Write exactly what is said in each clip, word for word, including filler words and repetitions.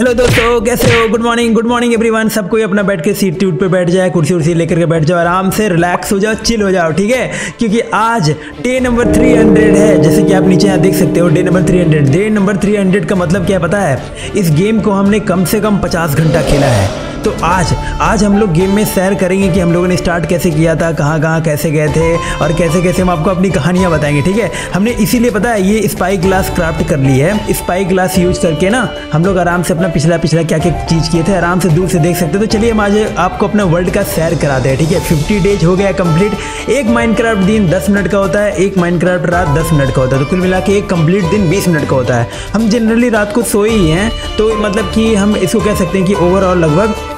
Hello दोस्तों, कैसे हो? Good morning good morning everyone. सबको अपना बैठ के सीट ट्यूट पे बैठ जाए, कुर्सी उर्सी लेकर के बैठ जाओ, आराम से रिलैक्स हो जाओ, चिल हो जाओ, ठीक है? क्योंकि आज डे नंबर तीन सौ है। जैसे कि आप नीचे यहाँ देख सकते हो, डे नंबर तीन सौ। डे नंबर तीन सौ का मतलब क्या पता है? इस गेम को हमने कम से कम पचास घंटा खेला है। तो आज आज हम लोग गेम में सैर करेंगे कि हम लोगों ने स्टार्ट कैसे किया था, कहाँ कहाँ कैसे गए थे और कैसे कैसे हम आपको अपनी कहानियाँ बताएंगे, ठीक है? हमने इसीलिए पता है ये स्पाई ग्लास क्राफ्ट कर ली है। स्पाई ग्लास यूज करके ना हम लोग आराम से पिछला पिछला क्या क्या चीज किए थे आराम से दूर से देख सकते हो। तो चलिए हम आज आपको अपना वर्ल्ड का सैर कराते हैं, ठीक है? फिफ्टी डेज हो गया कंप्लीट। एक माइनक्राफ्ट दिन दस मिनट का होता है, एक माइनक्राफ्ट रात दस मिनट का होता है, तो कुल मिला के एक कंप्लीट दिन बीस मिनट का होता है। हम जनरली रात को सोए ही हैं, तो मतलब कि हम इसको कह सकते हैं कि ओवरऑल लगभग तीन सौ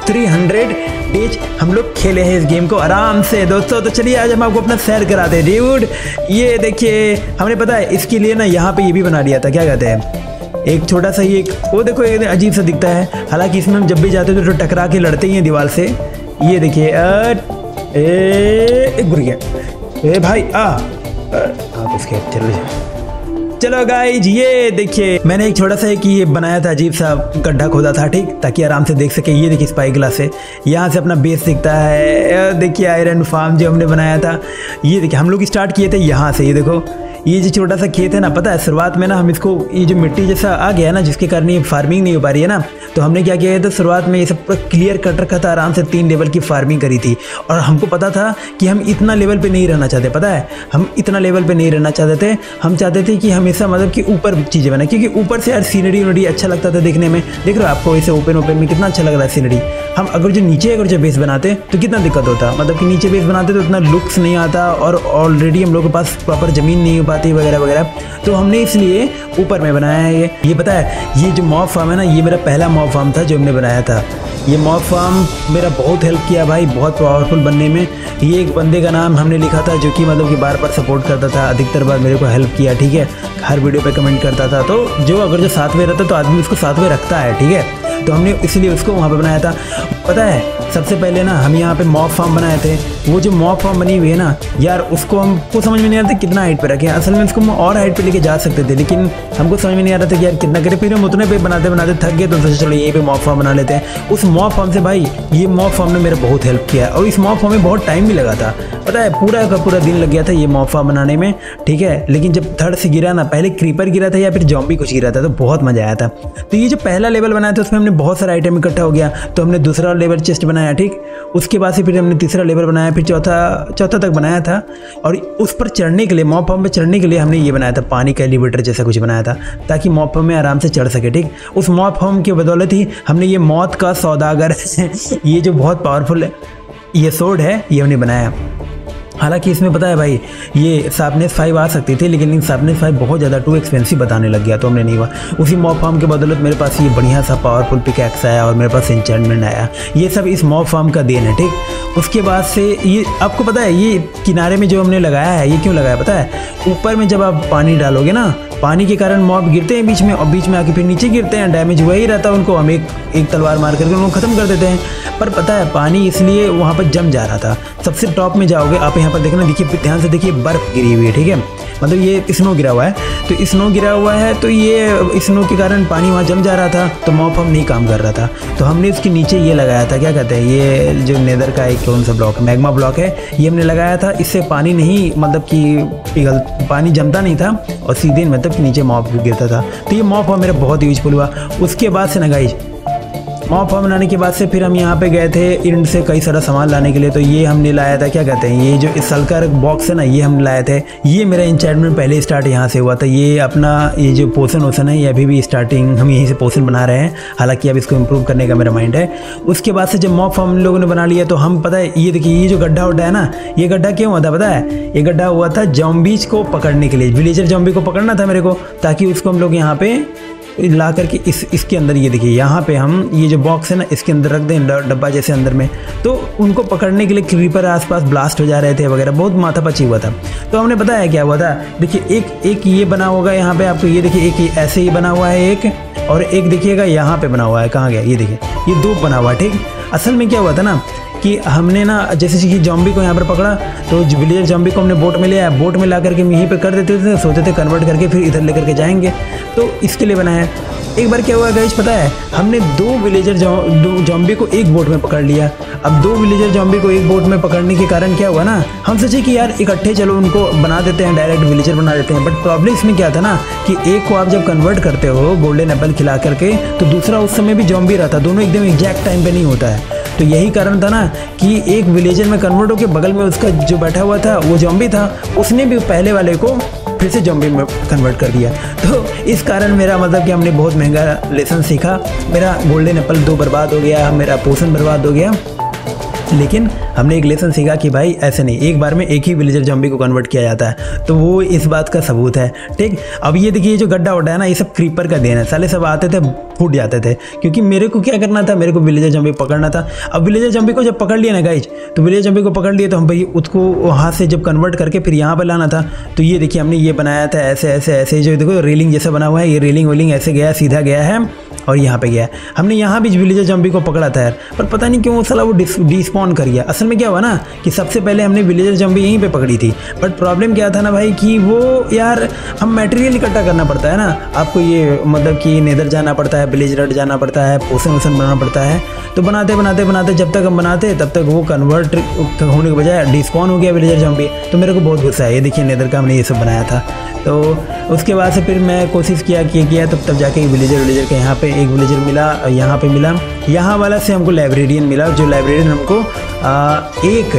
डेज हम लोग खेले हैं इस गेम को आराम से दोस्तों। तो चलिए आज हम आपको अपना सैर कराते हैं। ड्यूड ये देखिए, हमने पता है इसके लिए ना यहाँ पे ये भी बना दिया था, क्या कहते हैं, एक छोटा सा ये, वो देखो ये अजीब सा दिखता है। हालांकि इसमें हम जब भी जाते हैं तो टकरा के लड़ते ही हैं दीवार से। ये देखिए, एक गिर गया, ए भाई आ, आप इसके चलो चलो गाइज। ये देखिए मैंने एक छोटा सा एक ये बनाया था, अजीब सा गड्ढा खोदा था, ठीक, ताकि आराम से देख सके। ये देखिए स्पाई ग्लास है, यहाँ से अपना बेस दिखता है। देखिए आयरन फार्म जो हमने बनाया था, ये देखिए हम लोग स्टार्ट किए थे यहाँ से। ये देखो ये जो छोटा सा खेत है ना, पता है शुरुआत में ना हम इसको, ये जो मिट्टी जैसा आ गया है ना, जिसके कारण ये फार्मिंग नहीं हो पा रही है ना, तो हमने क्या किया था, शुरुआत में ये सब पूरा क्लियर कट रखा था, आराम से तीन लेवल की फार्मिंग करी थी। और हमको पता था कि हम इतना लेवल पे नहीं रहना चाहते, पता है हम इतना लेवल पे नहीं रहना चाहते थे। हम चाहते थे कि हमेशा मतलब कि ऊपर चीज़ें बनाए, क्योंकि ऊपर से यार सीनरी उनरी अच्छा लगता था देखने में। देख रहे हो आपको ऐसे ओपन ओपन में कितना अच्छा लग रहा है सीनरी। हम अगर जो नीचे अगर जो बेस बनाते तो कितना दिक्कत होता, मतलब कि नीचे बेस बनाते तो उतना लुक्स नहीं आता और ऑलरेडी हम लोगों के पास प्रॉपर ज़मीन नहीं हो पाती वगैरह वगैरह, तो हमने इसलिए ऊपर में बनाया है। ये ये पता है ये जो मॉब फार्म है ना, ये मेरा पहला मॉब फार्म था जो हमने बनाया था। ये मॉब फार्म मेरा बहुत हेल्प किया भाई, बहुत पावरफुल बनने में। ये एक बंदे का नाम हमने लिखा था जो कि मतलब कि बार बार सपोर्ट करता था, अधिकतर बार मेरे को हेल्प किया, ठीक है? हर वीडियो पे कमेंट करता था, तो जो अगर जो साथ में रहता तो आदमी उसको साथ में रखता है, ठीक है? तो हमने इसलिए उसको वहाँ पे बनाया था। पता है सबसे पहले ना हम यहाँ पे मॉब फार्म बनाए थे। वो जो मॉब फार्म बनी हुई है ना यार, उसको हमको समझ में नहीं आ रहा था कितना हाइट पे रखें। असल में उसको हम और हाइट पे लेके जा सकते थे, लेकिन हमको समझ में नहीं आ रहा था कि यार कितना करें। फिर हम उतने पे बनाते बनाते थक गए, तो सोचा चलो यहीं पे मॉब फार्म बना लेते हैं। उस मॉब फार्म से भाई ये मॉब फार्म ने मेरा बहुत हेल्प किया, और इस मॉब फार्म में बहुत टाइम भी लगा था, पता है पूरा का पूरा दिन लग गया था ये मॉब फार्म बनाने में, ठीक है? लेकिन जब थर्ड से गिरा ना, पहले क्रीपर गिरा था या फिर जॉम्बी कुछ गिरा था, तो बहुत मज़ा आया था। तो ये जो पहला लेवल बनाया था उसमें हमने बहुत सारा आइटम इकट्ठा हो गया, तो हमने दूसरा लेवल चेस्ट बनाया, ठीक? उसके बाद से फिर हमने तीसरा लेवल बनाया, फिर चौथा चौथा तक बनाया था। और उस पर चढ़ने के लिए, मॉब फार्म पर चढ़ने के लिए हमने ये बनाया था, पानी का एलिवेटर जैसा कुछ बनाया था, ताकि मॉब फार्म में आराम से चढ़ सके, ठीक? उस मॉब फार्म की बदौलत ही हमने ये मौत का सौदागर ये जो बहुत पावरफुल है ये सोड है, ये हमने बनाया। हालांकि इसमें पता है भाई ये शार्पनेस फाइव आ सकती थी, लेकिन शार्पनेस फाइव बहुत ज़्यादा टू एक्सपेंसिव बताने लग गया, तो हमने नहीं हुआ। उसी मॉब फार्म के बदौलत मेरे पास ये बढ़िया सा पावरफुल पिकैक्स आया, और मेरे पास एन्चेंटमेंट आया। ये सब इस मॉब फार्म का देन है, ठीक? उसके बाद से ये आपको पता है ये किनारे में जो हमने लगाया है, ये क्यों लगाया पता है? ऊपर में जब आप पानी डालोगे ना, पानी के कारण मॉब गिरते हैं बीच में, और बीच में आके फिर नीचे गिरते हैं, डैमेज हुआ ही रहता है उनको। हम एक एक तलवार मार करके उनको ख़त्म कर देते हैं, पर पता है पानी इसलिए वहाँ पर जम जा रहा था। सबसे टॉप में जाओगे आप, यहाँ पर देखना, देखिए ध्यान से देखिए, बर्फ़ गिरी हुई है, ठीक है? मतलब ये स्नो गिरा हुआ है, तो स्नो गिरा हुआ है, तो ये स्नो के कारण पानी वहाँ जम जा रहा था, तो मॉब फार्म नहीं काम कर रहा था। तो हमने उसके नीचे ये लगाया था, क्या कहते हैं, ये जो नेदर का एक कौन सा ब्लॉक है, मैग्मा ब्लॉक है, ये हमने लगाया था। इससे पानी नहीं मतलब कि पिघल, पानी जमता नहीं था, और सीधे मतलब कि नीचे मॉब गिरता था। तो ये मॉब फार्म मेरा बहुत यूजफुल हुआ। उसके बाद से ना गाइस, मॉब फार्म बनाने के बाद से फिर हम यहाँ पे गए थे इंड से कई सारा सामान लाने के लिए। तो ये हमने लाया था, क्या कहते हैं, ये जो इस सल्कर बॉक्स है ना, ये हम लाए थे। ये मेरा एन्चेंटमेंट पहले स्टार्ट यहाँ से हुआ था। ये अपना ये जो पोशन वोशन है, ये अभी भी स्टार्टिंग हम यहीं से पोशन बना रहे हैं, हालांकि अब इसको इम्प्रूव करने का मेरा माइंड है। उसके बाद से जब मॉब फार्म हम लोगों ने बना लिया, तो हम पता है ये देखिए ये जो गड्ढा उड्ढा है ना, ये गड्ढा क्यों हुआ था पता है? ये गड्ढा हुआ था जॉम्बीज को पकड़ने के लिए, विलेजर जॉम्बी को पकड़ना था मेरे को, ताकि उसको हम लोग यहाँ पे ला करके इस इसके अंदर, ये देखिए यहाँ पे हम ये जो बॉक्स है ना इसके अंदर रख दें, डब्बा जैसे अंदर में। तो उनको पकड़ने के लिए क्रीपर आसपास ब्लास्ट हो जा रहे थे वगैरह, बहुत माथापच्ची हुआ था। तो हमने पता है क्या हुआ था, देखिए एक एक ये बना होगा यहाँ पे आपको, ये देखिए एक ऐसे ही बना हुआ है एक, और एक देखिएगा यहाँ पर बना हुआ है, कहाँ गया ये देखिए, ये दो बना हुआ है, ठीक? असल में क्या हुआ था ना कि हमने ना जैसे कि जॉम्बी को यहाँ पर पकड़ा, तो विलेजर जॉम्बी को हमने बोट में ले आया, बोट में ला करके हम यहीं पर कर देते थे, सोचते थे कन्वर्ट करके फिर इधर लेकर के जाएंगे, तो इसके लिए बनाया। एक बार क्या हुआ गाइस पता है, हमने दो विलेजर जॉम्बी को एक बोट में पकड़ लिया। अब दो विलेजर जॉम्बी को एक बोट में पकड़ने के कारण क्या हुआ ना, हम सोचे कि यार इकट्ठे चलो उनको बना देते हैं, डायरेक्ट विलेजर बना देते हैं। बट प्रॉब्लम इसमें क्या था ना कि एक को आप जब कन्वर्ट करते हो गोल्डन एप्पल खिला करके, तो दूसरा उस समय भी जॉम्बी रहता, दोनों एकदम एग्जैक्ट टाइम पे नहीं होता है। तो यही कारण था ना कि एक विलेजर में कन्वर्ट होकर बगल में उसका जो बैठा हुआ था वो जॉम्बी था, उसने भी पहले वाले को फिर से जॉम्बी में कन्वर्ट कर दिया। तो इस कारण मेरा मतलब कि हमने बहुत महंगा लेसन सीखा। मेरा गोल्डन एप्पल दो बर्बाद हो गया, मेरा पोषण बर्बाद हो गया, लेकिन हमने एक लेसन सीखा कि भाई ऐसे नहीं, एक बार में एक ही विलेजर जॉम्बी को कन्वर्ट किया जाता है। तो वो इस बात का सबूत है। ठीक, अब ये देखिए जो गड्ढा उड्डा है ना, ये सब क्रीपर का देन है। साले सब आते थे फूट जाते थे, क्योंकि मेरे को क्या करना था, मेरे को विलेजर जॉम्बी पकड़ना था। अब विलेजर जॉम्बी को जब पकड़ लिया ना गाइज, तो विलेजर जॉम्बी को पकड़ लिए तो हम भाई उसको हाथ से जब कन्वर्ट करके फिर यहाँ पर लाना था। तो ये देखिए हमने ये बनाया था ऐसे ऐसे ऐसे, जो देखो रेलिंग जैसा बना हुआ है, ये रेलिंग वेलिंग ऐसे गया, सीधा गया है और यहाँ पे गया है। हमने यहाँ भी विलेजर जॉम्बी को पकड़ा था यार, पर पता नहीं क्यों वो साला वो डिस्पॉन कर गया। असल में क्या हुआ ना कि सबसे पहले हमने विलेजर जॉम्बी यहीं पे पकड़ी थी, बट प्रॉब्लम क्या था ना भाई कि वो यार हम मटेरियल इकट्ठा करना पड़ता है ना, आपको ये मतलब कि नेदर जाना पड़ता है, विलेजर जाना पड़ता है, पोषण वोषण बनाना पड़ता है। तो बनाते बनाते बनाते जब तक हम बनाते तब तक वो कन्वर्ट होने के बजाय डिस्पॉन हो गया विलेजर जॉम्बी। तो मेरे को बहुत गुस्सा है, ये देखिए नेदर का हमने ये सब बनाया था। तो उसके बाद से फिर मैं कोशिश किया कि किया तब तब जाके विलेजर विलेजर के यहाँ पे एक विलेजर मिला, यहाँ पे मिला, यहाँ वाला से हमको लाइब्रेरियन मिला, जो लाइब्रेरियन हमको आ, एक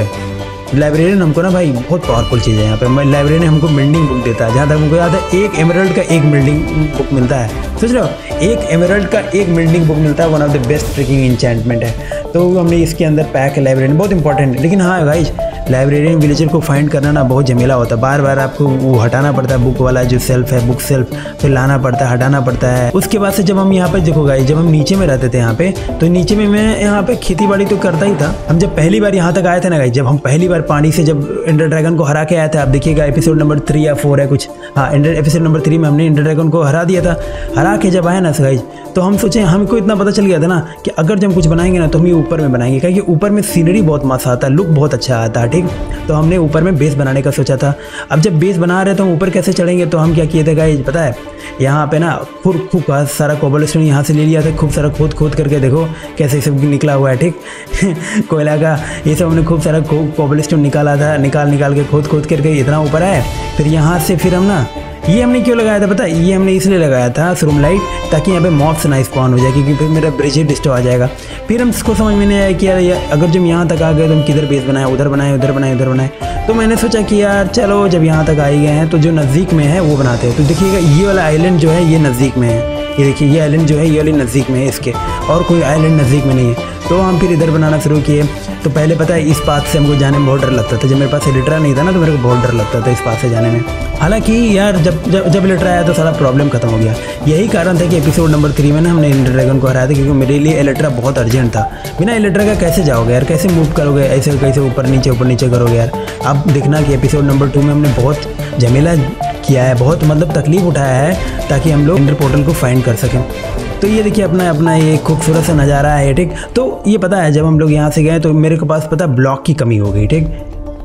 लाइब्रेरियन हमको ना भाई बहुत पावरफुल चीज़ है। यहाँ पे मैं लाइब्रेरियन हमको बिल्डिंग बुक देता है, जहाँ तक हमको याद है एक एमरल्ड का एक बिल्डिंग बुक मिलता है। सोच रहे हो, एक एमरल्ड का एक बिल्डिंग बुक मिलता है, one of the best tricking enchantment है। तो हमने इसके अंदर पैक लाइब्रेरियन बहुत इंपॉर्टेंट है। लेकिन हाँ भाई, लाइब्रेरियन विलेजर को फाइंड करना ना बहुत झमेला होता है, बार बार आपको वो हटाना पड़ता है, बुक वाला जो सेल्फ है बुक सेल्फ, फिर लाना पड़ता है, हटाना पड़ता है। उसके बाद से जब हम यहाँ पे देखो गाइस, जब हम नीचे में रहते थे यहाँ पे, तो नीचे में मैं यहाँ पे खेती बाड़ी तो करता ही था। हम जब पहली बार यहाँ तक आए थे ना गाइस, जब हम पहली बार पानी से जब इंडर ड्रैगन को हरा के आए थे, आप देखिएगा एपिसोड नंबर थ्री या फोर है कुछ, हाँ एपिसोड नंबर थ्री में हमने इंडर ड्रैगन को हरा दिया था। हरा के जब आए ना गाइस, तो हम सोचे, हमको इतना पता चल गया था ना कि अगर जब कुछ बनाएंगे ना तो हम ये ऊपर में बनाएंगे, क्योंकि ऊपर में सीनरी बहुत मस्त आता है, लुक बहुत अच्छा आता है। ठीक, तो हमने ऊपर में बेस बनाने का सोचा था। अब जब बेस बना रहे तो हम ऊपर कैसे चढ़ेंगे, तो हम क्या किए थे गाइस पता है, यहाँ पे ना खूब खूब सारा कोबलस्टोन यहाँ से ले लिया था, खूब सारा खोद खोद करके देखो कैसे सब निकला हुआ है। ठीक, कोयला का ये सब हमने खूब सारा कोबलस्टोन निकाला था, निकाल निकाल के खोद खोद करके इतना ऊपर आए। फिर यहाँ से फिर हम ना, ये हमने क्यों लगाया था पता है, ये हमने इसलिए लगाया था रूम लाइट, ताकि यहाँ पे मॉब्स ना स्पॉन हो जाए, क्योंकि फिर मेरा ब्रिज डिस्टर्ब आ जाएगा। फिर हम इसको समझ में नहीं आया कि यार अगर जब यहाँ तक आ गए तो हम किधर बेस बनाए, उधर बनाए उधर बनाए उधर बनाए। तो मैंने सोचा कि यार चलो जब यहाँ तक आ गए हैं तो जो नज़दीक में है वो बनाते हैं। तो देखिएगा ये वाला आइलैंड जो है ये नज़दीक में है, ये देखिए ये आइलैंड जो है ये वाली नज़दीक में है, इसके और कोई आइलैंड नज़दीक में नहीं है। तो हम फिर इधर बनाना शुरू किए। तो पहले पता है इस पाथ से हमको जाने में बहुत डर लगता था, जब मेरे पास एलिट्रा नहीं था ना तो मेरे को बहुत डर लगता था इस पाथ से जाने में। हालांकि यार जब जब जब एलिट्रा आया तो सारा प्रॉब्लम खत्म हो गया। यही कारण था कि एपिसोड नंबर थ्री में ना हमने इंडर ड्रैगन को हराया था, क्योंकि मेरे लिए एलिट्रा बहुत अर्जेंट था। बिना एलिट्रा का कैसे जाओगे यार, कैसे मूव करोगे, ऐसे कैसे ऊपर नीचे ऊपर नीचे करोगे यार। अब देखना कि एपिसोड नंबर टू में हमने बहुत झमेला किया है, बहुत मतलब तकलीफ उठाया है, ताकि हम लोग इंडर पोर्टल को फाइंड कर सकें। तो ये देखिए अपना अपना ये खूबसूरत सा नज़ारा है। ठीक, तो ये पता है जब हम लोग यहाँ से गए तो मेरे को पास पता ब्लॉक की कमी हो गई। ठीक,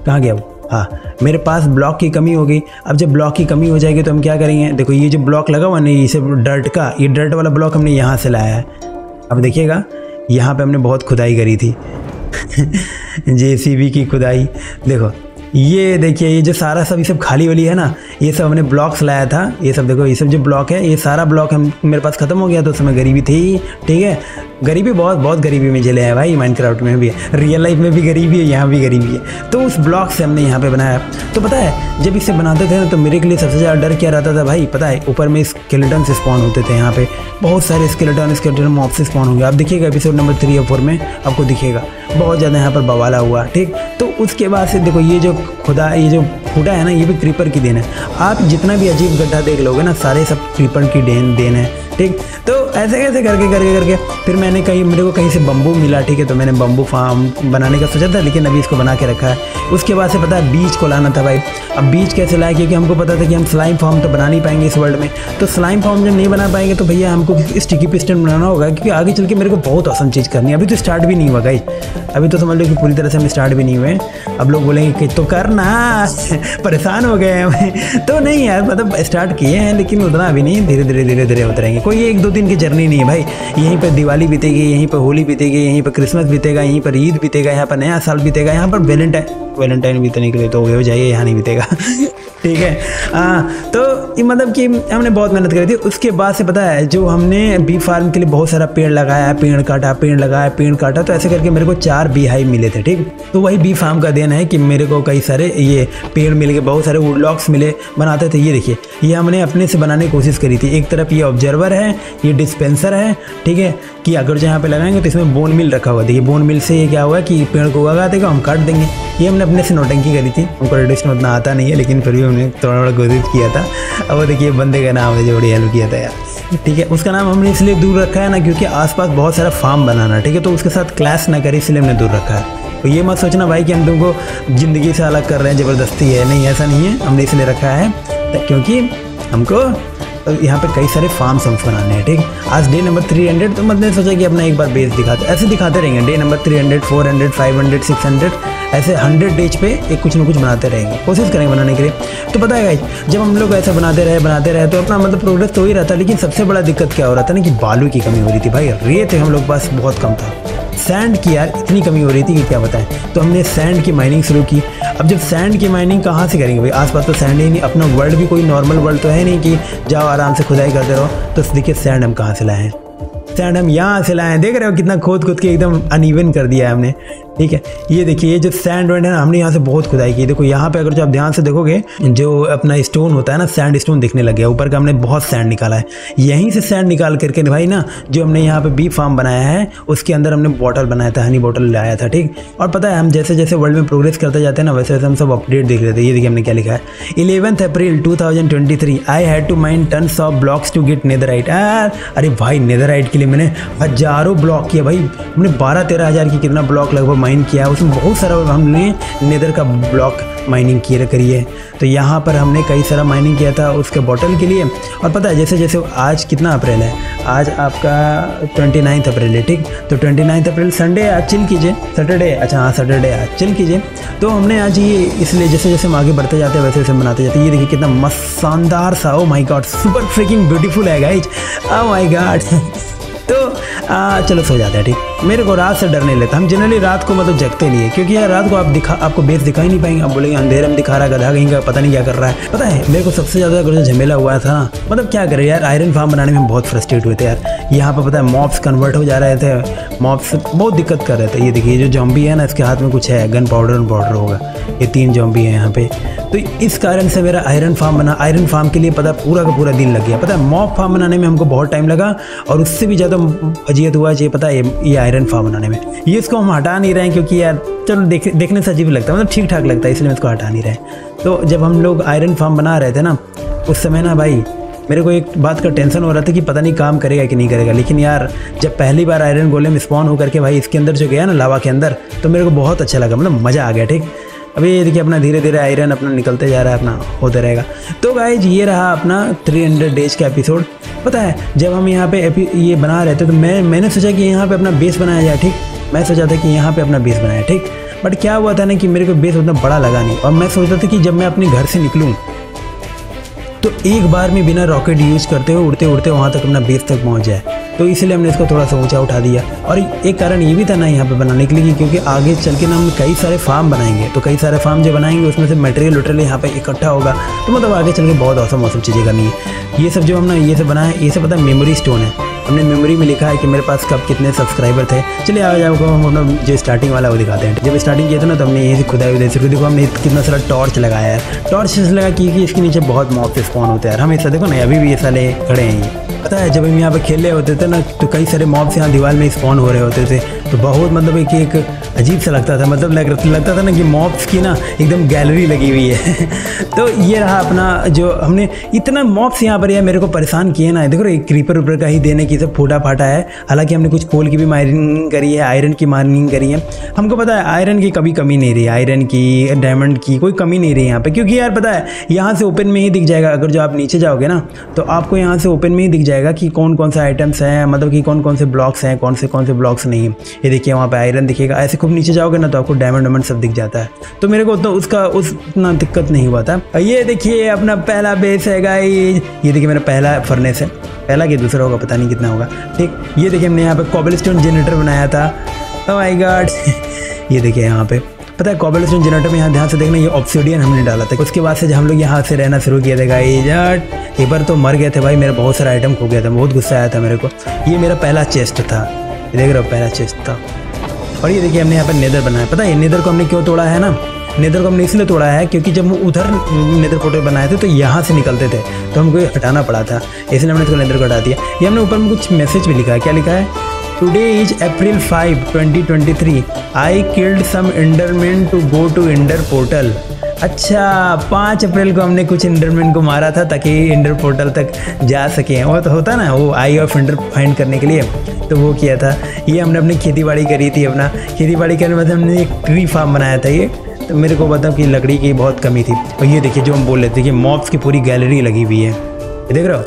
कहाँ गया वो, हाँ मेरे पास ब्लॉक की कमी हो गई। अब जब ब्लॉक की कमी हो जाएगी तो हम क्या करेंगे, देखो ये जो ब्लॉक लगा हुआ नहीं, इसे डर्ट का, ये डर्ट वाला ब्लॉक हमने यहाँ से लाया है। अब देखिएगा यहाँ पर हमने बहुत खुदाई करी थी जे सी बी की खुदाई, देखो ये देखिए ये जो सारा सब ये सब खाली वाली है ना, ये सब हमने ब्लॉक्स लाया था। ये सब देखो ये सब जो ब्लॉक है, ये सारा ब्लॉक हम मेरे पास ख़त्म हो गया। तो उस समय गरीबी थी। ठीक है, गरीबी बहुत बहुत गरीबी में झेले हैं भाई, माइनक्राफ्ट में भी है, रियल लाइफ में भी गरीबी है, यहाँ भी गरीबी है। तो उस ब्लॉक से हमने यहाँ पे बनाया। तो पता है जब इसे बनाते थे ना तो मेरे के लिए सबसे ज़्यादा डर क्या रहता था भाई पता है, ऊपर में स्केलेटन स्पॉन होते थे, यहाँ पे बहुत सारे स्केलेटन स्केलेटन मॉब्स स्पॉन होंगे। आप देखिएगा एपिसोड नंबर थ्री और फोर में आपको दिखेगा बहुत ज़्यादा यहाँ पर बवाला हुआ। ठीक, तो उसके बाद से देखो ये जो खुदा ये जो फूटा है ना, ये भी क्रीपर की देन है। आप जितना भी अजीब गड्ढा देख लोगे ना, सारे सब क्रीपर की देन देन है। ठीक, तो ऐसे कैसे करके करके करके फिर मैंने कहीं मेरे को कहीं से बम्बू मिला। ठीक है, तो मैंने बम्बू फार्म बनाने का सोचा था, लेकिन अभी इसको बना के रखा है। उसके बाद से पता है बीज को लाना था भाई। अब बीज कैसे लाए, क्योंकि हमको पता था कि हम स्लाइम फार्म तो बना नहीं पाएंगे इस वर्ल्ड में। तो स्लाइम फार्म जब नहीं बना पाएंगे तो भैया हमको स्टिकी पिस्टन बनाना होगा, क्योंकि आगे चल के मेरे को बहुत औसम चीज़ करनी है। अभी तो स्टार्ट भी नहीं हुआ गाइस, अभी तो समझ लो कि पूरी तरह से हम स्टार्ट भी नहीं हुए। अब लोग बोलेंगे कि तो करना, परेशान हो गए हैं। तो नहीं यार, मतलब स्टार्ट किए हैं लेकिन उतना अभी नहीं, धीरे धीरे धीरे धीरे उतरेंगे। कोई एक दो दिन की जर्नी नहीं है भाई। यहीं पर दिवाली बीतेगी, यहीं पर होली बीतेगी, यहीं पर क्रिसमस बीतेगा, यहीं पर ईद बीतेगा, यहाँ पर नया साल बीतेगा, यहाँ पर वैलेंटाइन वैलेंटाइन बीतने के लिए तो हो जाइए, यहाँ नहीं बीतेगा। ठीक है हाँ, तो मतलब कि हमने बहुत मेहनत करी थी। उसके बाद से पता है जो हमने बी फार्म के लिए बहुत सारा पेड़ लगाया, पेड़ काटा, पेड़ लगाया, पेड़ काटा, तो ऐसे करके मेरे को चार बी हाइव मिले थे। ठीक, तो वही बी फार्म का देन है कि मेरे को कई सारे ये पेड़ मिल गए, बहुत सारे वुडलॉक्स मिले बनाते थे। ये देखिए ये हमने अपने से बनाने की कोशिश करी थी। एक तरफ ये ऑब्जर्वर है, ये डिस्पेंसर है, ठीक है, कि अगर जो यहाँ पे लगाएंगे तो इसमें बोन मिल रखा हुआ था। ये बोन मिल से ये क्या हुआ कि पेड़ को उगा देगा, हम काट देंगे। ये हमने अपने से नौटंकी करी थी। हमको रेडिएशन उतना आता नहीं है, लेकिन फिर भी हमने थोड़ा थोड़ा कोशिश किया था। अब वो देखिए बंदे का नाम है जो बड़ी हेल्प किया था यार, ठीक है। उसका नाम हमने इसलिए दूर रखा है ना क्योंकि आसपास बहुत सारा फार्म बनाना, ठीक है, तो उसके साथ क्लैश ना करे, इसलिए हमने दूर रखा है। तो ये मत सोचना भाई कि हम तुमको ज़िंदगी से अलग कर रहे हैं, ज़बरदस्ती है, नहीं ऐसा नहीं है। हमने इसलिए रखा है क्योंकि हमको यहाँ पे कई सारे फार्म्स हमको बनाने हैं। ठीक, आज डे नंबर थ्री हंड्रेड, तो मतलब सोचा कि अपना एक बार बेस दिखाते, ऐसे दिखाते रहेंगे। Day number three hundred, four hundred, five hundred, six hundred, ऐसे हंड्रेड डेज पे एक कुछ ना कुछ बनाते रहेंगे, कोशिश करेंगे बनाने के लिए। तो पता है गाइस, जब हम लोग ऐसा बनाते रहे बनाते रहे तो अपना मतलब प्रोग्रेस तो ही रहता, लेकिन सबसे बड़ा दिक्कत क्या हो रहा था ना कि बालू की कमी हो रही थी भाई। रेत हम लोग पास बहुत कम था, सैंड की यार इतनी कमी हो रही थी कि क्या बताएं। तो हमने सैंड की माइनिंग शुरू की। अब जब सैंड की माइनिंग कहाँ से करेंगे भाई, आसपास तो सैंड ही नहीं, अपना वर्ल्ड भी कोई नॉर्मल वर्ल्ड तो है नहीं कि जाओ आराम से खुदाई करते रहो। तो देखिए सैंड हम कहाँ से लाए हैं, सैंड हम यहाँ से लाए हैं। देख रहे हो कितना खोद खोद के एकदम अनइवन कर दिया है हमने, ठीक है। ये देखिए ये जो सैंड वेंड है ना, हमने यहाँ से बहुत खुदाई की। देखो यहाँ पे अगर जो आप ध्यान से देखोगे जो अपना स्टोन होता है ना, सैंड स्टोन दिखने लग गया। ऊपर का हमने बहुत सैंड निकाला है। यहीं से सैंड निकाल करके भाई ना, जो हमने यहाँ पे बी फार्म बनाया है उसके अंदर हमने बॉटल बनाया था, हनी बॉटल लाया था, ठीक। और पता है हम जैसे जैसे वर्ल्ड में प्रोग्रेस करते जाते हैं ना, वैसे वैसे हम सब अपडेट देख रहे थे। ये देखिए हमने क्या लिखा है, eleventh April two thousand twenty three I had to mine tons of blocks to get netherite. अरे भाई नेदरराइट के लिए मैंने हजारों ब्लॉक किया भाई, हमने बारह तेरह हज़ार की कितना ब्लॉक लगभग माइन किया है। उसमें बहुत सारा हमने नेदर का ब्लॉक माइनिंग किया करी है। तो यहाँ पर हमने कई सारा माइनिंग किया था उसके बॉटल के लिए। और पता है जैसे जैसे आज कितना अप्रैल है, आज आपका ट्वेंटी नाइन्थ अप्रैल है, ठीक। तो ट्वेंटी नाइन्थ अप्रैल संडे आज चिल कीजिए, सैटरडे अच्छा हाँ सैटरडे आज चिल कीजिए। तो हमने आज ये इसलिए जैसे जैसे हम आगे बढ़ते जाते हैं वैसे वैसे बनाते जाते हैं। ये देखिए कितना मस्त शानदार सा, oh my God, super freaking beautiful है गाइज, ओ माई गॉड। तो आ, चलो सो जाते हैं, ठीक। मेरे को रात से डर नहीं लेता, हम जनरली रात को मतलब जगते नहीं है क्योंकि यार रात को आप दिखा आपको बेस दिखा ही नहीं पाएंगे। आप बोलेंगे अंधेरे में दिखा रहा है, गधा कहीं का पता नहीं क्या कर रहा है। पता है मेरे को सबसे ज़्यादा अगर झमेला हुआ था ना, मतलब क्या करें यार, आयरन फार्म बनाने में हम बहुत फ्रस्ट्रेट हुए थे यार। यहाँ पर पता है मॉब्स कन्वर्ट हो जा रहे थे, मॉब्स बहुत दिक्कत कर रहे थे। ये देखिए जो जॉम्बी है ना, इसके हाथ में कुछ है, गन पाउडर वन पाउडर होगा, ये तीन जॉम्बी है यहाँ पे। तो इस कारण से मेरा आयरन फार्म बना, आयरन फार्म के लिए पता पूरा का पूरा दिन लग गया। पता है मॉब फार्म बनाने में हमको बहुत टाइम लगा और उससे भी ज़्यादा अजियत हुआ चाहिए पता है ये आयरन फार्म बनाने में। ये इसको हम हटा नहीं रहे हैं क्योंकि यार चलो देख देखने से अजीब लगता है, मतलब ठीक ठाक लगता है, इसलिए इसको हटा नहीं रहे। तो जब हम लोग आयरन फार्म बना रहे थे ना उस समय ना भाई मेरे को एक बात का टेंशन हो रहा था कि पता नहीं काम करेगा कि नहीं करेगा। लेकिन यार जब पहली बार आयरन गोलेम स्पॉन होकर के भाई इसके अंदर जो गया ना लावा के अंदर, तो मेरे को बहुत अच्छा लगा, मतलब मज़ा आ गया, ठीक। अभी ये देखिए अपना धीरे धीरे आयरन अपना निकलते जा रहा है, अपना होता रहेगा। तो गाइज ये रहा अपना थ्री हंड्रेड डेज का एपिसोड। पता है जब हम यहाँ पे ये बना रहे थे तो मैं मैंने सोचा कि यहाँ पे अपना बेस बनाया जाए, ठीक। मैं सोचा था कि यहाँ पे अपना बेस बनाया, ठीक। बट क्या हुआ था ना कि मेरे को बेस उतना बड़ा लगा नहीं, और मैं सोचता था कि जब मैं अपने घर से निकलूँ तो एक बार में बिना रॉकेट यूज़ करते हुए उड़ते उड़ते वहाँ तक अपना बेस तक पहुँच जाए। तो इसलिए हमने इसको थोड़ा सा ऊंचा उठा दिया। और एक कारण ये भी था ना यहाँ पे बनाने के लिए क्योंकि आगे चल के ना हम कई सारे फार्म बनाएंगे, तो कई सारे फार्म जो बनाएंगे उसमें से मटेरियल वटेरियल यहाँ पे इकट्ठा होगा, तो मतलब आगे चल के बहुत औसम औसम चीज़ें करनी है। ये सब जो हमने ये सब बनाया, ये सब पता मेमोरी स्टोन है। हमने मेमोरी में लिखा है कि मेरे पास कब कितने सब्सक्राइबर थे। चलिए आज आपको हम जो स्टार्टिंग वाला वो दिखाते हैं। जब स्टार्टिंग किया था ना तो हमने यहीं से खुदाई उदय से, देखो हमने कितना सारा टॉर्च लगाया है। टॉर्च इसलिए लगा क्योंकि इसके नीचे बहुत मॉब स्पॉन होते हैं यार। हम ऐसा देखो ना अभी भी ये साले खड़े हैं। पता है जब हम यहाँ पे खेल रहे होते थे ना तो कई सारे मॉब्स यहाँ दीवार में स्पॉन हो रहे होते थे, तो बहुत मतलब एक एक अजीब सा लगता था, मतलब लग लगता था ना कि मॉब्स की ना एकदम गैलरी लगी हुई है। तो ये रहा अपना जो हमने इतना मॉब्स यहाँ पर यार मेरे को परेशान किए ना, देखो एक क्रीपर ऊपर का ही देने की सब फूटा फाटा है। हालांकि हमने कुछ कोल की भी माइनिंग करी है, आयरन की माइनिंग करी है। हमको पता है आयरन की कभी कमी नहीं रही, आयरन की डायमंड की कोई कमी नहीं रही यहाँ पर, क्योंकि यार पता है यहाँ से ओपन में ही दिख जाएगा। अगर जो आप नीचे जाओगे ना तो आपको यहाँ से ओपन में ही दिख जाएगा जाएगा कि कौन कौन से आइटम्स हैं, मतलब कि कौन कौन से ब्लॉक्स हैं, कौन से कौन से ब्लॉक्स नहीं। ये देखिए वहाँ पे आयरन दिखेगा। ऐसे खूब नीचे जाओगे ना तो आपको डायमंड वायमंड सब दिख जाता है। तो मेरे को उतना उसका उस उतना दिक्कत नहीं हुआ था। ये देखिए अपना पहला बेस है गाइस। ये देखिए मेरा पहला फर्नेस है, पहला कि दूसरा होगा पता नहीं कितना होगा। ठीक, ये देखिए हमने यहाँ पे कोबलस्टोन जनरेटर बनाया था। ओह माय गॉड, ये देखिए यहाँ पे पता है कोबलस्टोन जनरेटर में, यहाँ ध्यान से देखना, ये ऑब्सिडियन हमने डाला था। उसके बाद से हम लोग यहाँ से रहना शुरू किया था गाइस। एक बार तो मर गए थे भाई, मेरा बहुत सारा आइटम खो गया था, बहुत गुस्सा आया था मेरे को। ये मेरा पहला चेस्ट था, देख रहे हो, पहला चेस्ट था। और ये देखिए हमने यहाँ पर नेदर बनाया। पता है नेदर को हमने क्यों तोड़ा है ना? नेदर को हमने इसलिए तोड़ा है क्योंकि जब हम उधर नेदर कोटे बनाए थे तो यहाँ से निकलते थे, तो हमको ये हटाना पड़ा था, इसलिए हमने इसको नेदर को हटा दिया। ये हमने ऊपर में कुछ मैसेज भी लिखा है, क्या लिखा है? Today is April five twenty twenty three, I killed some enderman to go to ender portal. अच्छा, पाँच अप्रैल को हमने कुछ इंडरमैन को मारा था ताकि इंडर पोर्टल तक जा सकें। वो तो होता ना, वो आई ऑफ इंडर फाइंड करने के लिए, तो वो किया था। ये हमने अपनी खेती बाड़ी करी थी। अपना खेती बाड़ी करने में हमने एक ट्री फार्म बनाया था। ये तो मेरे को बताओ कि लकड़ी की बहुत कमी थी। और ये देखिए जो हम बोल रहे थे कि मॉब्स की पूरी गैलरी लगी हुई है, देख रहे हो।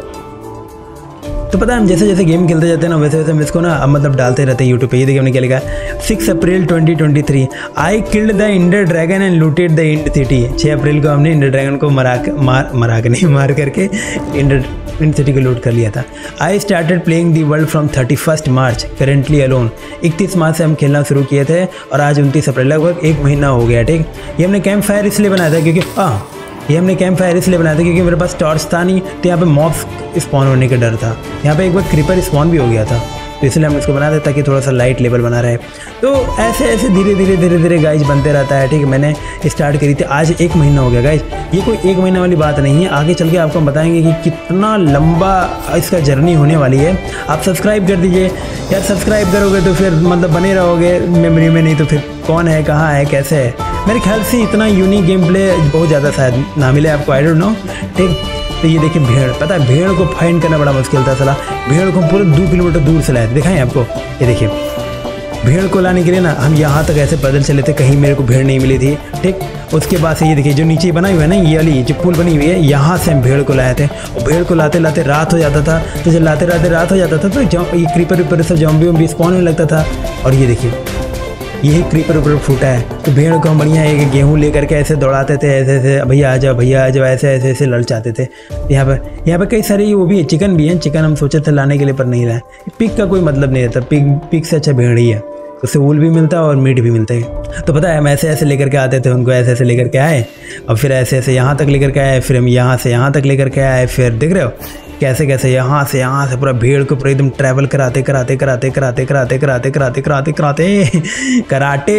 तो पता है हम जैसे जैसे गेम खेलते जाते हैं ना वैसे वैसे हम इसको ना मतलब डालते रहते हैं यूट्यूब पे। ये देखिए हमने क्या लिखा है, six April twenty twenty three, I killed the ender dragon and looted the end city. छः अप्रैल को हमने इंडर ड्रैगन को मरा मार मरा के नहीं मार करके इंडर इंड सिटी को लूट कर लिया था। I started playing the world from thirty first March, currently alone. इकतीस मार्च से हम खेलना शुरू किए थे और आज उनतीस अप्रैल, लगभग एक महीना हो गया। ठीक, ये हमने कैंप फायर इसलिए बनाया था क्योंकि हाँ ये हमने कैंप फायर इसलिए बनाया था क्योंकि मेरे पास टॉर्च था नहीं, तो यहाँ पे मॉब्स स्पॉन होने का डर था। यहाँ पे एक बार क्रीपर स्पॉन भी हो गया था, तो इसलिए हम इसको बनाते ताकि थोड़ा सा लाइट लेवल बना रहे। तो ऐसे ऐसे धीरे धीरे धीरे धीरे गाइज बनते रहता है। ठीक है, मैंने स्टार्ट करी थी, आज एक महीना हो गया गाइज। ये कोई एक महीने वाली बात नहीं है, आगे चल के आपको हम बताएंगे कि कितना लंबा इसका जर्नी होने वाली है। आप सब्सक्राइब कर दीजिए यार, सब्सक्राइब करोगे तो फिर मतलब बने रहोगे मेमोरी में, नहीं तो फिर कौन है, कहाँ है, कैसे है। मेरे ख्याल से इतना यूनिक गेम प्ले बहुत ज़्यादा शायद ना मिले आपको, आई डोंट नो। ठीक, तो ये देखिए भेड़, पता है भेड़ को फाइंड करना बड़ा मुश्किल था साला। भेड़ को पूरे दो किलोमीटर दूर से लाए थे, दिखाएं आपको। ये देखिए भेड़ को लाने के लिए ना हम यहाँ तक ऐसे पैदल चले थे, कहीं मेरे को भेड़ नहीं मिली थी। ठीक, उसके बाद से ये देखिए जो नीचे बना हुआ है ना, ये वाली जो पुल बनी हुई है, यहाँ से हम भेड़ को लाए थे। और भेड़ को लाते लाते रात हो जाता था, तो जब लाते लाते रात हो जाता था तो ये क्रीपर वीपर सब जॉम्बी वॉम्बी स्पॉन होने लगता था। और ये देखिए यही क्रीपर ऊपर फूटा है, तो भेड़ को हम बढ़िया एक गेहूँ लेकर के ऐसे दौड़ाते थे, ऐसे ऐसे भैया आ जाओ भैया आ जाओ, ऐसे ऐसे ऐसे ललचाते थे। यहाँ पर यहाँ पर कई सारे वो भी है, चिकन भी हैं। चिकन हम सोचे थे लाने के लिए पर नहीं लाए। पिग का कोई मतलब नहीं रहता, पिग पिग से अच्छा भेड़ ही है, उससे वूल भी मिलता है और मीट भी मिलता है। तो पता है हम ऐसे ऐसे लेकर के आते थे उनको, ऐसे ऐसे लेकर के आए और फिर ऐसे ऐसे यहाँ तक लेकर के आए, फिर हम यहाँ से यहाँ तक लेकर के आए। फिर देख रहे हो कैसे कैसे यहाँ से यहाँ से पूरा भीड़ को पूरा एकदम ट्रैवल कराते कराते कराते कराते कराते कराते कराते कराते कराते कराटे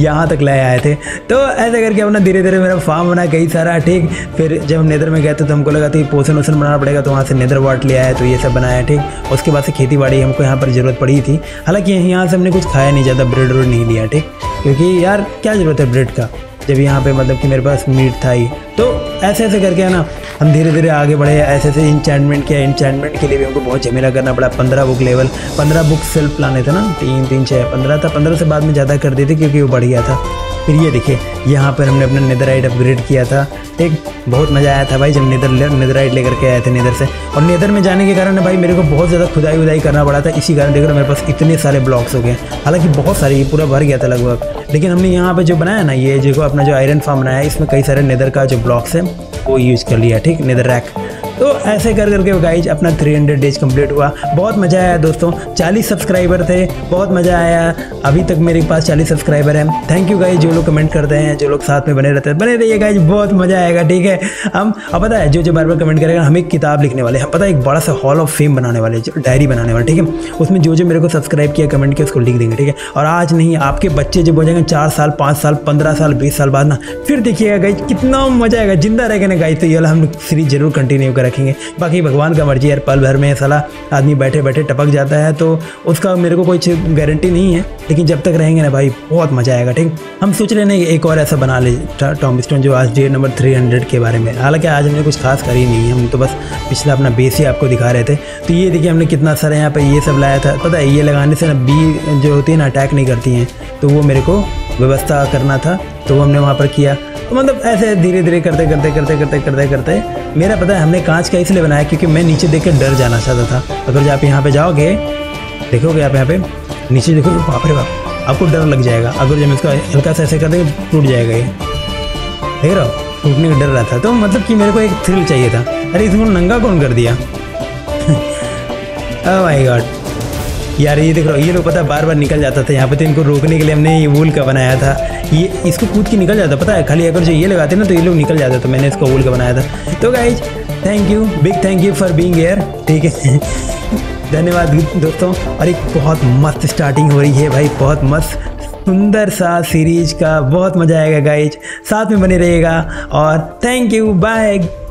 यहाँ तक ले आए थे। तो ऐसे करके अपना धीरे धीरे मेरा फार्म बना कई सारा। ठीक, फिर जब हम नेदर में गए थे तो हमको लगा था कि पोषण वोषण बनाना पड़ेगा, तो वहाँ से नेदर वाट ले आए, तो ये सब बनाया। ठीक, उसके बाद से खेती बाड़ी हमको यहाँ पर ज़रूरत पड़ी थी। हालाँकि यहाँ से हमने कुछ खाया नहीं, ज़्यादा ब्रेड व्रेड नहीं लिया। ठीक, क्योंकि यार क्या ज़रूरत है ब्रेड का, जब यहाँ पे मतलब कि मेरे पास मीट था ही। तो ऐसे ऐसे करके है ना हम धीरे धीरे आगे बढ़े, ऐसे ऐसे इंचैंटमेंट किया। इंचैंटमेंट के लिए भी हमको बहुत झमेला करना पड़ा। पंद्रह बुक लेवल, पंद्रह बुक सेल्फ लाने थे ना, तीन तीन छः पंद्रह था। पंद्रह से बाद में ज़्यादा कर दिए थे क्योंकि वो बढ़ गया था। फिर ये देखिए यहाँ पर हमने अपना नेदरराइट अपग्रेड किया था। एक बहुत मज़ा आया था भाई जब नेदर ले, नेदरराइट लेकर के आए थे नेदर से। और नेदर में जाने के कारण भाई मेरे को बहुत ज़्यादा खुदाई उदाई करना पड़ा था, इसी कारण देखो मेरे पास इतने सारे ब्लॉक्स हो गए। हालांकि बहुत सारे, ये पूरा भर गया था लगभग। लेकिन हमने यहाँ पर जो बनाया ना, ये जो अपना जो आयरन फार्म बनाया है, इसमें कई सारे नेदर का जो ब्लॉक्स है वो यूज़ कर लिया। ठीक, नेदर रैक। तो ऐसे कर करके गाइज अपना थ्री हंड्रेड डेज कंप्लीट हुआ। बहुत मज़ा आया दोस्तों, चालीस सब्सक्राइबर थे, बहुत मज़ा आया। अभी तक मेरे पास चालीस सब्सक्राइबर हैं। थैंक यू गाइज जो लोग कमेंट करते हैं, जो लोग साथ में बने रहते हैं, बने रहिए गाइज, बहुत मज़ा आएगा। ठीक है, हम अब पता है जो जो बार बार कमेंट करेगा, हम एक किताब लिखने वाले हैं, पता है एक बड़ा सा हॉल ऑफ फेम बनाने वाले, डायरी बनाने वाले। ठीक है, उसमें जो जो मेरे को सब्सक्राइब किया, कमेंट किया, उसको लिख देंगे। ठीक है, और आज नहीं आपके बच्चे जब हो जाएंगे चार साल पाँच साल पंद्रह साल बीस साल बाद ना, फिर देखिएगा गाइज कितना मज़ा आएगा। जिंदा रहेगा ना गाइज, तो ये हम सीरीज जरूर कंटिन्यू रखेंगे। बाकी भगवान का मर्जी यार, पल भर में साला आदमी बैठे बैठे टपक जाता है, तो उसका मेरे को कोई गारंटी नहीं है। लेकिन जब तक रहेंगे ना भाई बहुत मजा आएगा। ठीक, हम सोच रहे हैं एक और ऐसा बना ले टॉम स्टोन जो आज डे नंबर थ्री हंड्रेड के बारे में। हालांकि आज हमने कुछ खास करी नहीं है, हम तो बस पिछला अपना बेस ही आपको दिखा रहे थे। तो ये देखिए हमने कितना सारा यहाँ पर ये सब लाया था। पता है ये लगाने से ना बी जो होती है ना अटैक नहीं करती हैं, तो वो मेरे को व्यवस्था करना था तो वो हमने वहाँ पर किया। तो मतलब ऐसे धीरे धीरे करते करते करते करते करते करते मेरा पता है हमने कांच का इसलिए बनाया क्योंकि मैं नीचे देख कर डर जाना चाहता था। अगर आप यहाँ पर जाओगे देखोगे आप यहाँ पर नीचे देखोगे बाप रे बाप आपको डर लग जाएगा। अगर जब मैं इसको हल्का सा ऐसे कर देंगे टूट जाएगा ये, देख रहा हो टूटने का डर रहा था। तो मतलब कि मेरे को एक थ्रिल चाहिए था। अरे इसको नंगा कौन कर दिया ओह माय गॉड यार ये देख रहा हो ये लोग पता बार बार निकल जाता था यहाँ पे। तो इनको रोकने के लिए हमने ये वूल का बनाया था, ये इसको कूद के निकल जाता पता है, खाली अगर जो ये लगाते ना तो ये लोग निकल जाता। तो मैंने इसको वूल का बनाया था। तो guys thank you, big thank you for being here, ठीक है धन्यवाद दोस्तों। और एक बहुत मस्त स्टार्टिंग हो रही है भाई, बहुत मस्त सुंदर सा सीरीज का, बहुत मज़ा आएगा गाइज, साथ में बने रहिएगा। और थैंक यू, बाय।